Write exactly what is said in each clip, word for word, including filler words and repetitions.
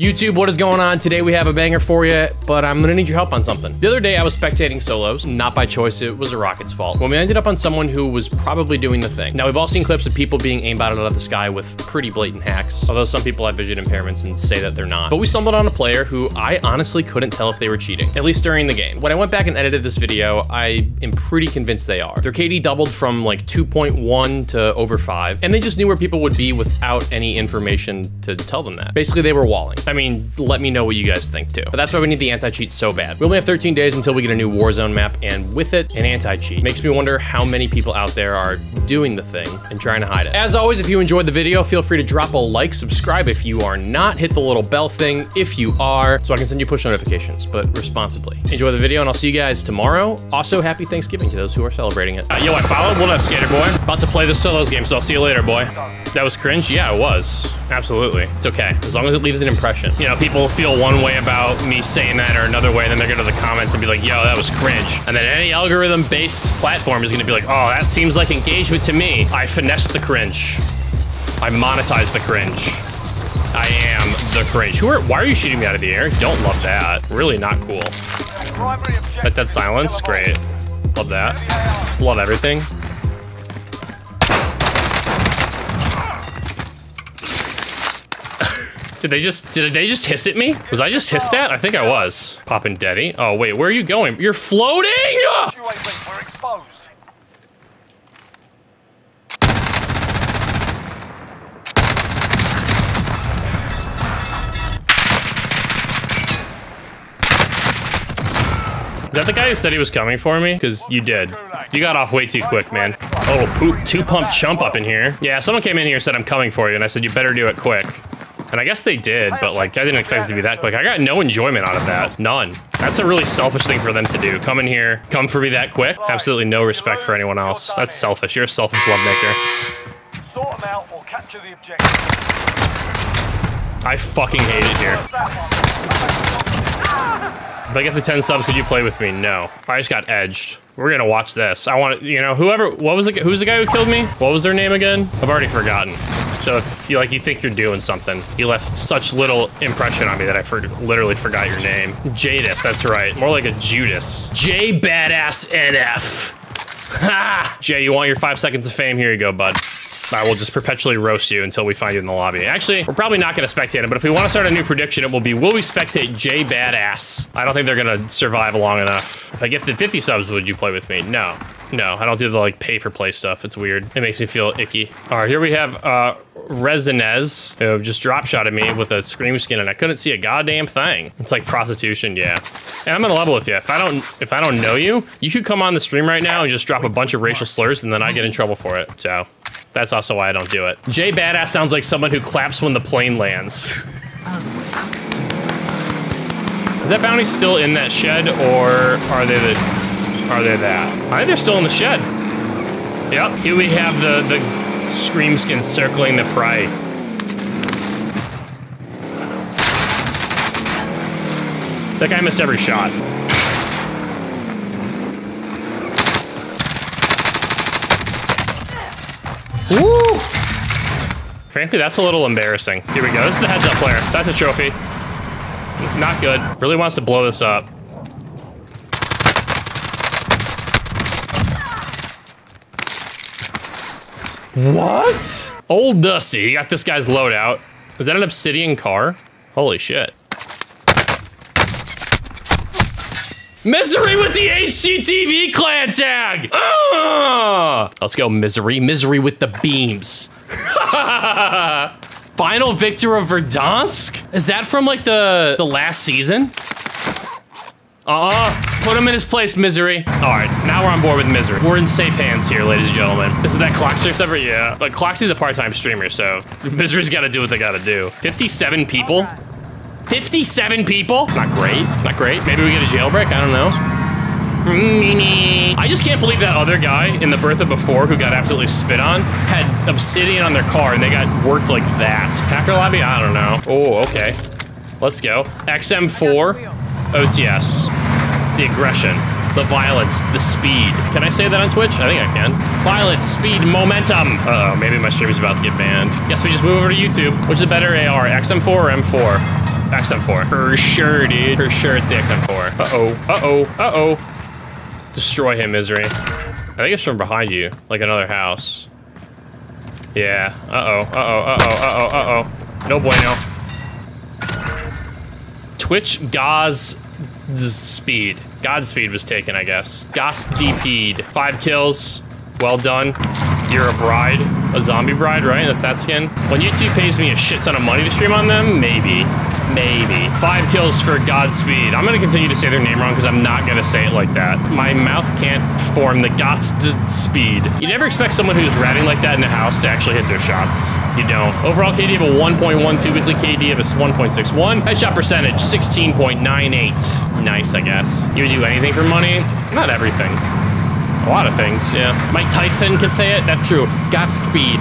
YouTube, what is going on? Today we have a banger for you, but I'm gonna need your help on something. The other day I was spectating solos, not by choice, it was a rocket's fault, when we ended up on someone who was probably doing the thing. Now we've all seen clips of people being aimbotted out of the sky with pretty blatant hacks, although some people have vision impairments and say that they're not. But we stumbled on a player who I honestly couldn't tell if they were cheating, at least during the game. When I went back and edited this video, I am pretty convinced they are. Their K D doubled from like two point one to over five, and they just knew where people would be without any information to tell them that. Basically they were walling. I mean, let me know what you guys think too. But that's why we need the anti-cheat so bad. We only have thirteen days until we get a new Warzone map, and with it, an anti-cheat. Makes me wonder how many people out there are doing the thing and trying to hide it. As always, if you enjoyed the video, feel free to drop a like, subscribe if you are not, hit the little bell thing if you are, so I can send you push notifications, but responsibly. Enjoy the video, and I'll see you guys tomorrow. Also, happy Thanksgiving to those who are celebrating it. Uh, yo, I followed. What up, skater boy? About to play the solos game, so I'll see you later, boy. That was cringe? Yeah, it was. Absolutely. It's okay. As long as it leaves an impression. You know, people feel one way about me saying that or another way, and then they're going to the comments and be like, yo, that was cringe. And then any algorithm-based platform is going to be like, oh, that seems like engagement to me. I finessed the cringe. I monetized the cringe. I am the cringe. Who are, why are you shooting me out of the air? Don't love that. Really not cool. That dead silence? Great. Love that. Just love everything. Did they just, did they just hiss at me? Was I just hissed at? I think I was. Poppin' Daddy. Oh, wait, where are you going? You're floating! Ah! We're exposed. Is that the guy who said he was coming for me? Because you did. You got off way too quick, man. A little poop, two-pump chump up in here. Yeah, someone came in here and said, I'm coming for you, and I said, you better do it quick. And I guess they did, but like, I didn't expect it to be that quick. I got no enjoyment out of that. None. That's a really selfish thing for them to do. Come in here, come for me that quick. Absolutely no respect for anyone else. That's selfish. You're a selfish love maker. Sort them out or capture the objective. I fucking hate it here. If I get the ten subs, could you play with me? No. I just got edged. We're gonna watch this. I want to, you know, whoever, what was the, who's the guy who killed me? What was their name again? I've already forgotten. So if you like, you think you're doing something. You left such little impression on me that I for literally forgot your name. Jadis, that's right. More like a Judas. J Badass N F. Ha! Jay, you want your five seconds of fame? Here you go, bud. I will just perpetually roast you until we find you in the lobby. Actually, we're probably not gonna spectate him, but if we want to start a new prediction, it will be, will we spectate Jay Badass? I don't think they're gonna survive long enough. If I gifted fifty subs, would you play with me? No. No, I don't do the like pay for play stuff. It's weird. It makes me feel icky. All right, here we have uh, Resinez, who just drop shot at me with a scream skin, and I couldn't see a goddamn thing. It's like prostitution, yeah. And I'm gonna level with you. If I don't, if I don't know you, you could come on the stream right now and just drop a bunch of racial slurs, and then I get in trouble for it. So that's also why I don't do it. Jay Badass sounds like someone who claps when the plane lands. Is that bounty still in that shed, or are they the? Are they that? I think they're still in the shed. Yep, here we have the, the scream skin circling the prey. That guy missed every shot. Woo! Frankly, that's a little embarrassing. Here we go, this is the heads up player. That's a trophy. Not good. Really wants to blow this up. What? Old Dusty, you got this guy's loadout. Is that an obsidian car? Holy shit. Misery with the H G T V clan tag! Uh! Let's go, Misery. Misery with the beams. Final victor of Verdansk? Is that from like the, the last season? Uh-uh. Put him in his place, Misery. All right, now we're on board with Misery. We're in safe hands here, ladies and gentlemen. This is that Clockster stuff, or yeah. But Clockster's a part-time streamer, so Misery's gotta do what they gotta do. fifty-seven people? fifty-seven people? Not great, not great. Maybe we get a jailbreak, I don't know. I just can't believe that other guy in the Bertha before who got absolutely spit on had obsidian on their car and they got worked like that. Hacker lobby, I don't know. Oh, okay. Let's go. X M four. O T S, the aggression, the violence, the speed. Can I say that on Twitch? I think I can. Violence, speed, momentum. Uh-oh, maybe my stream is about to get banned. Guess we just move over to YouTube. Which is a better A R, X M four or M four? X M four. For sure, dude. For sure it's the X M four. Uh-oh. Uh-oh. Uh-oh. Destroy him, Misery. I think it's from behind you. Like another house. Yeah. Uh-oh. Uh-oh. Uh-oh. Uh-oh. Uh-oh. No bueno. Twitch Gaz Speed. Godspeed was taken, I guess. Goss D P'd. Five kills. Well done. You're a bride. A zombie bride, right? That's that skin. When YouTube pays me a shit ton of money to stream on them, maybe. Maybe. Five kills for Godspeed. I'm gonna continue to say their name wrong because I'm not gonna say it like that. My mouth can't form the Godspeed. You never expect someone who's ratting like that in the house to actually hit their shots. You don't. Overall K D of a one point one two, weekly K D of a one point six one. Headshot percentage, sixteen point nine eight. Nice, I guess. You would do anything for money? Not everything. A lot of things, yeah. Mike Tyson can say it, that's true. Godspeed.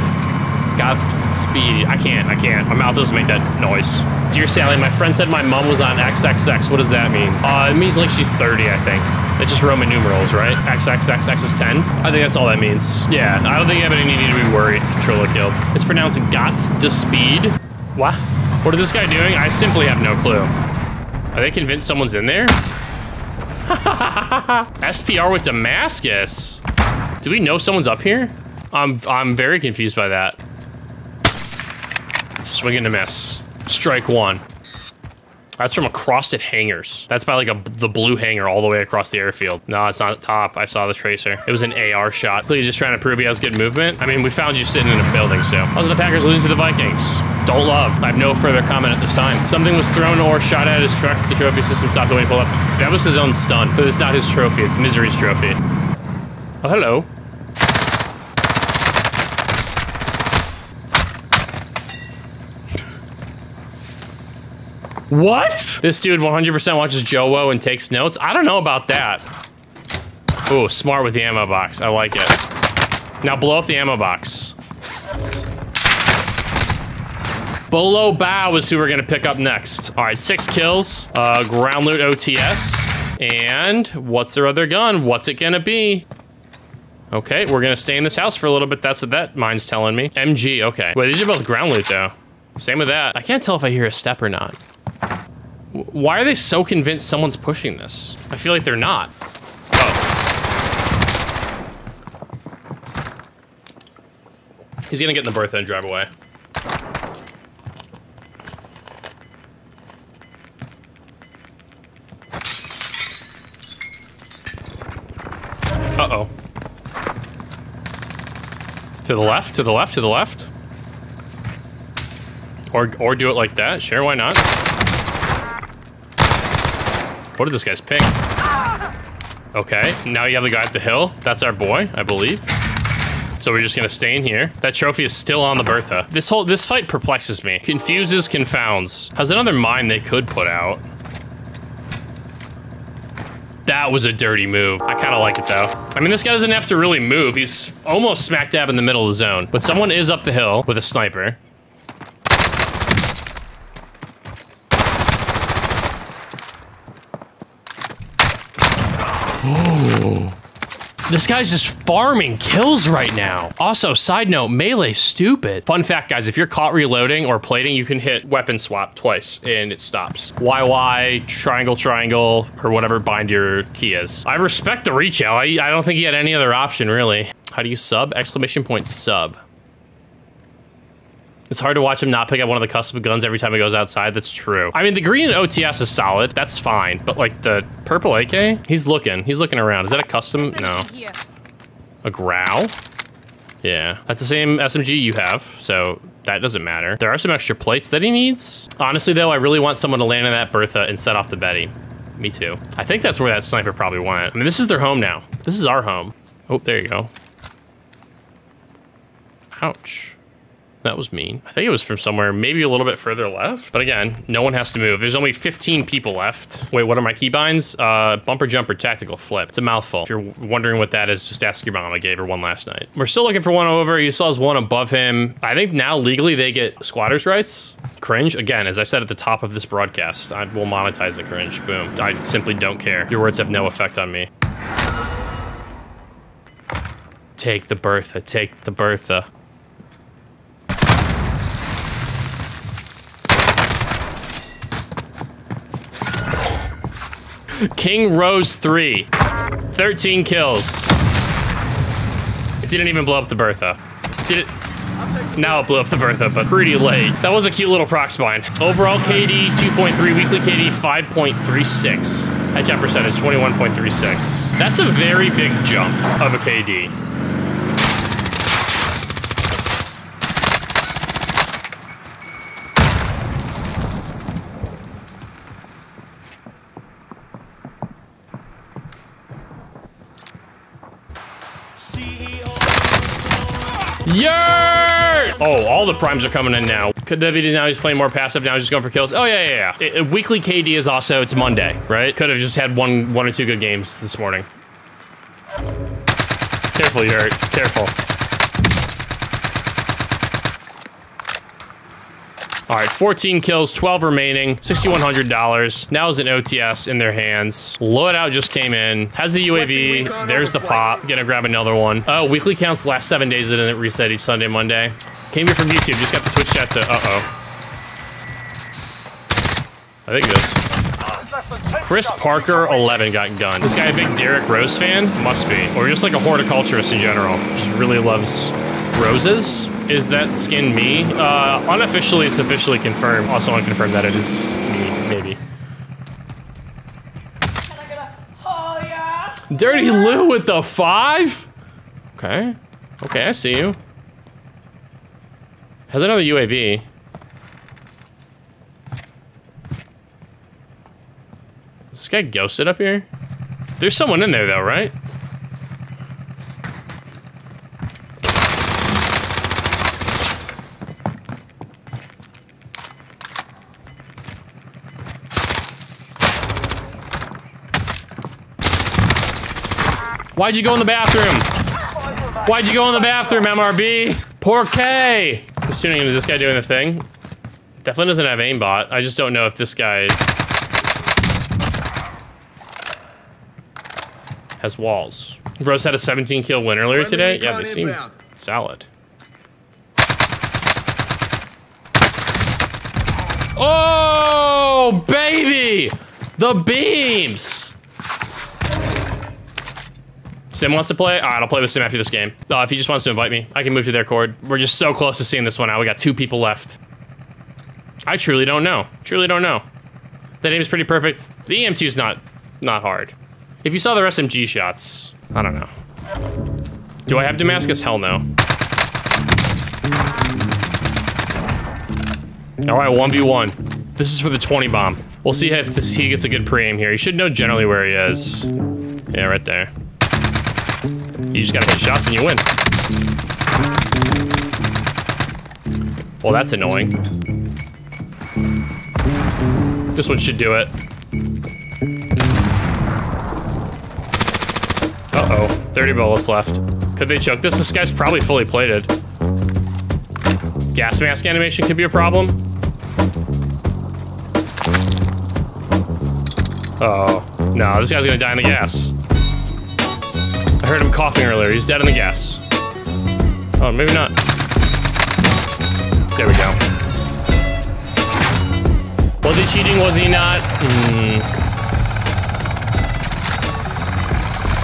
Godspeed. I can't, I can't. My mouth doesn't make that noise. Dear Sally, my friend said my mom was on triple X. What does that mean? Uh, it means like she's thirty, I think. It's just Roman numerals, right? triple X, X is ten. I think that's all that means. Yeah, I don't think anybody needed to be worried. Controller killed. It's pronounced Godspeed. What? What is this guy doing? I simply have no clue. Are they convinced someone's in there? S P R with Damascus. Do we know someone's up here? I'm I'm very confused by that. Swing and a miss. Strike one. That's from across at hangars. That's by like a the blue hangar all the way across the airfield. No, it's not top. I saw the tracer. It was an A R shot. Clearly just trying to prove he has good movement. I mean, we found you sitting in a building, so. Also, the Packers losing to the Vikings. Don't love. I have no further comment at this time. Something was thrown or shot at his truck. The trophy system stopped the way he pulled up. That was his own stun, but it's not his trophy. It's Misery's trophy. Oh, hello. What? This dude one hundred percent watches Joe Wo and takes notes? I don't know about that. Ooh, smart with the ammo box. I like it. Now blow up the ammo box. Bolo Bow is who we're gonna pick up next. All right, six kills, uh, ground loot O T S, and what's their other gun? What's it gonna be? Okay, we're gonna stay in this house for a little bit. That's what that mine's telling me. M G, okay. Wait, these are both ground loot though. Same with that. I can't tell if I hear a step or not. Why are they so convinced someone's pushing this? I feel like they're not. Oh. He's gonna get in the Bertha and drive away. Uh-oh. To the left, to the left, to the left. Or, or do it like that. Sure, why not? What did this guy's ping? Okay, now you have the guy at the hill. That's our boy, I believe. So we're just gonna stay in here. That trophy is still on the Bertha. This whole, this fight perplexes me. Confuses, confounds. Has another mine they could put out. That was a dirty move. I kinda like it though. I mean, this guy doesn't have to really move. He's almost smack dab in the middle of the zone. But someone is up the hill with a sniper. Ooh. This guy's just farming kills right now. Also, side note, melee stupid. Fun fact, guys, if you're caught reloading or plating, you can hit weapon swap twice and it stops. Y Y, triangle, triangle, or whatever bind your key is. I respect the reach out. I, I don't think he had any other option, really. How do you sub? Exclamation point sub. It's hard to watch him not pick up one of the custom guns every time he goes outside. That's true. I mean, the green O T S is solid. That's fine. But like the purple A K, he's looking. He's looking around. Is that a custom? No. A growl? Yeah. That's the same S M G you have, so that doesn't matter. There are some extra plates that he needs. Honestly, though, I really want someone to land on that Bertha and set off the Betty. Me too. I think that's where that sniper probably went. I mean, this is their home now. This is our home. Oh, there you go. Ouch. That was mean. I think it was from somewhere, maybe a little bit further left. But again, no one has to move. There's only fifteen people left. Wait, what are my keybinds? Uh, bumper jumper, tactical flip. It's a mouthful. If you're wondering what that is, just ask your mom. I gave her one last night. We're still looking for one over. You saw his one above him. I think now legally they get squatters' rights. Cringe. Again, as I said at the top of this broadcast, I will monetize the cringe. Boom. I simply don't care. Your words have no effect on me. Take the Bertha. Take the Bertha. King Rose three. thirteen kills. It didn't even blow up the Bertha. Did it? Now it blew up the Bertha, but pretty late. That was a cute little proc spine. Overall K D, two point three. Weekly K D, five point three six. Headshot jump percentage, twenty-one point three six. That's a very big jump of a K D. Yurt! Oh, all the primes are coming in now. Could that be now he's playing more passive, now he's just going for kills? Oh, yeah, yeah, yeah. It, it, weekly K D is also, it's Monday, right? Could have just had one one or two good games this morning. Careful, Yurt. Careful. All right, fourteen kills, twelve remaining, sixty-one hundred dollars. Now is an O T S in their hands. Loadout just came in. Has the U A V. There's the pop. Gonna grab another one. Oh, weekly counts last seven days. It didn't reset each Sunday, Monday. Came here from YouTube. Just got the Twitch chat to. Uh oh. I think this. Chris Parker eleven got gunned. This guy a big Derek Rose fan? Must be, or just like a horticulturist in general. Just really loves roses. Is that skin me? Uh, unofficially, it's officially confirmed. Also, I want to confirm that it is me, maybe. Can I get a, oh, yeah. Dirty Lou with the five? Okay. Okay, I see you. Has another U A V. Is this guy ghosted up here? There's someone in there, though, right? Why'd you go in the bathroom? Why'd you go in the bathroom, M R B? Poor K! Just tuning into this guy doing the thing. Definitely doesn't have aimbot. I just don't know if this guy has walls. Rose had a seventeen kill win earlier today. Yeah, they seem solid. Oh, baby! The beams! Sim wants to play? All right, I'll play with Sim after this game. Uh, if he just wants to invite me, I can move to their cord. We're just so close to seeing this one out. We got two people left. I truly don't know. Truly don't know. That aim is pretty perfect. The E M two is not, not hard. If you saw their S M G shots, I don't know. Do I have Damascus? Hell no. All right, one v one. This is for the twenty bomb. We'll see if this, he gets a good pre-aim here. He should know generally where he is. Yeah, right there. You just gotta hit shots and you win. Well, that's annoying. This one should do it. Uh-oh, thirty bullets left. Could they choke this? This guy's probably fully plated. Gas mask animation could be a problem. Uh-oh, no, this guy's gonna die in the gas. I heard him coughing earlier. He's dead in the gas. Oh, maybe not. There we go. Was he cheating? Was he not? Mm.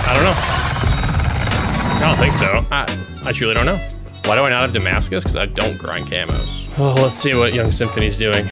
I don't know. I don't think so. I, I truly don't know. Why do I not have Damascus? Because I don't grind camos. Oh, let's see what Young Symphony's doing.